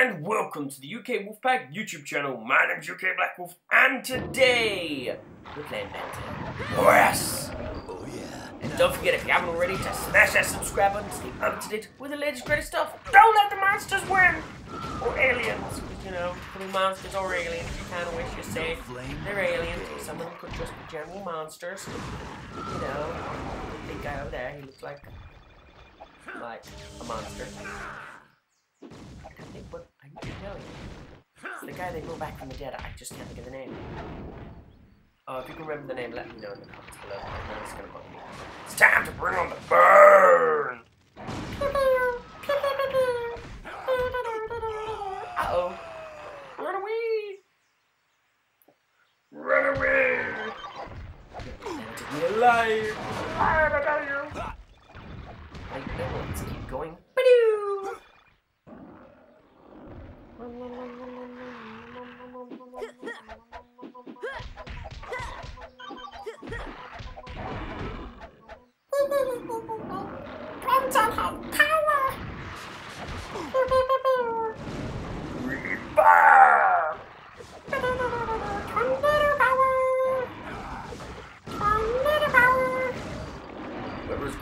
And welcome to the UK Wolfpack YouTube channel. My name's UK Black Wolf, and today we're playing Ben 10. Yes! Oh yeah! And don't forget, if you haven't already, to smash that subscribe button to stay up to date with the latest greatest stuff. Don't let the monsters win! Or aliens, you know, monsters or aliens, you kind of wish you're safe. They're aliens, some of them could just be general monsters. You know, the big guy over there, he looks like a monster. But I need to tell you. It's the guy they brought back from the dead. I just can't think of the name. If you can remember the name, let me know in the comments below. No, it's gonna bother me. It's time to bring on the burn! Uh-oh. Run away! Run away! To be alive! I don't know you! I know, let's keep going.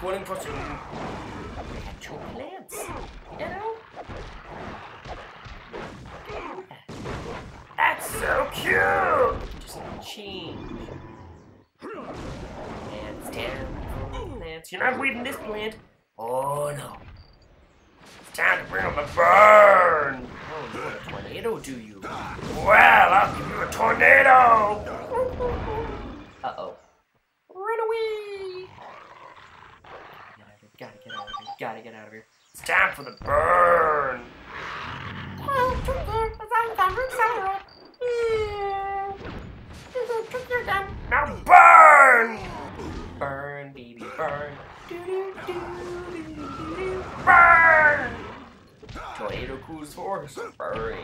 Calling for some actual plants, you know? That's so cute! Just change. Plants down. Plants. You're not reading this plant. Oh no. It's time to bring up a burn! Oh, you want a tornado, do you? Well, I'll give you a tornado! Uh-oh. Gotta get out of here. It's time for the burn! Now burn! Burn, baby, burn. Burn! Tornado cools for us. Burn.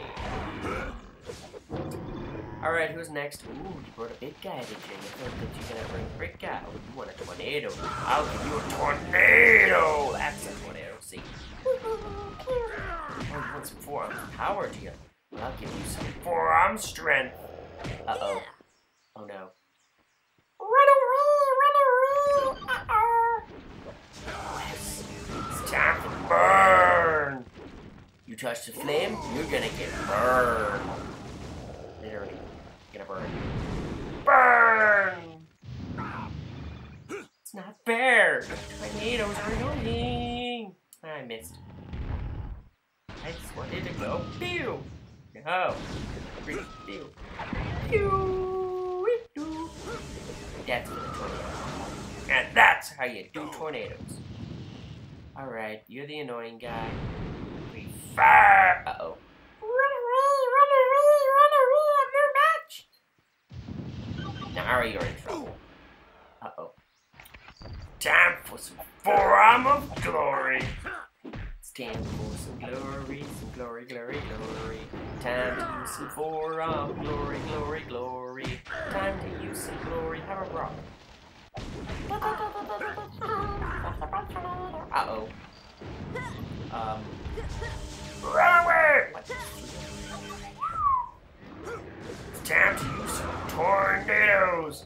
Alright, who's next? Ooh, you brought a big guy, did you? You thought that you could bring a big guy. Oh, you want a tornado. I'll give you a tornado! That's a tornado, see? Oh, you want some forearm power, do you? Well, I'll give you some forearm strength. Uh-oh. Oh, no. Run-a-roo! Run-a-roo! Uh-oh! Yes. It's time to burn! You touch the flame, you're gonna get burned. Literally. Gonna burn. Burn! It's not fair! Tornadoes are annoying! I missed. I just wanted to go. Pew! No! Pew! Pew! Pew! That's for the tornado. And that's how you do tornadoes. Alright, you're the annoying guy. We fire! Uh oh. Ari, you're in trouble. Uh-oh. Time for some forearm of glory. It's time for some glory, glory, glory. Time to use some forearm, glory, glory, glory. Time to use some glory. Have a rock. Uh-oh. Run away! What? Time to use some tornadoes!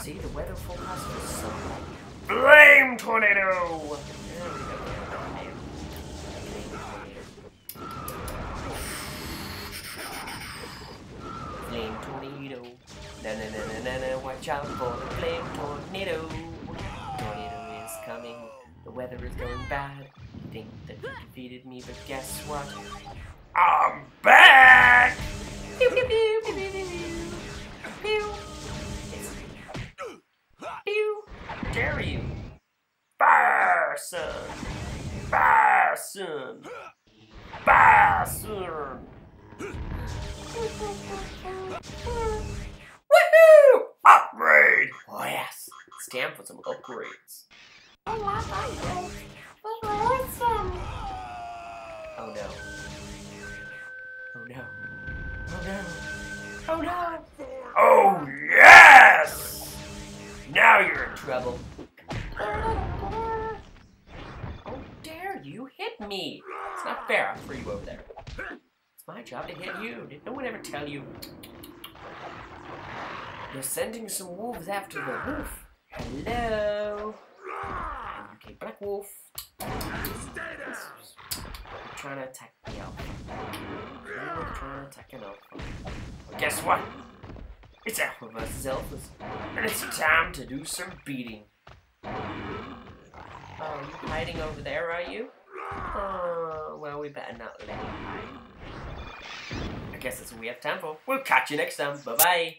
See, the weather forecast was so bad. Flame tornado! There we go. Flame tornado. Na na na na na na, watch out for the flame tornado. Tornado is coming. The weather is going bad. You think that you defeated me, but guess what? I'm back! Pew, pew, pew, pew, pew, pew, pew. Pew. Dare you. Fire, son. Fire, son. Fire, son. Woohoo! Upgrade! Oh, yes. It's time for some upgrades. Oh, no. Oh, no. Oh no. Oh no! Oh yes! Now you're in trouble. Oh, dare you hit me! It's not fair, I'll free you over there. my job to get you. Did no one ever tell you? You're sending some wolves after the wolf. Hello. Okay, black wolf. Trying to attack the elf. Trying to attack an elf. Well, guess what? It's Alpha versus Alphas, and it's time to do some beating. Oh, you hiding over there, are you? Oh, well, we better not let him hide. I guess that's all we have time for. We'll catch you next time. Bye-bye.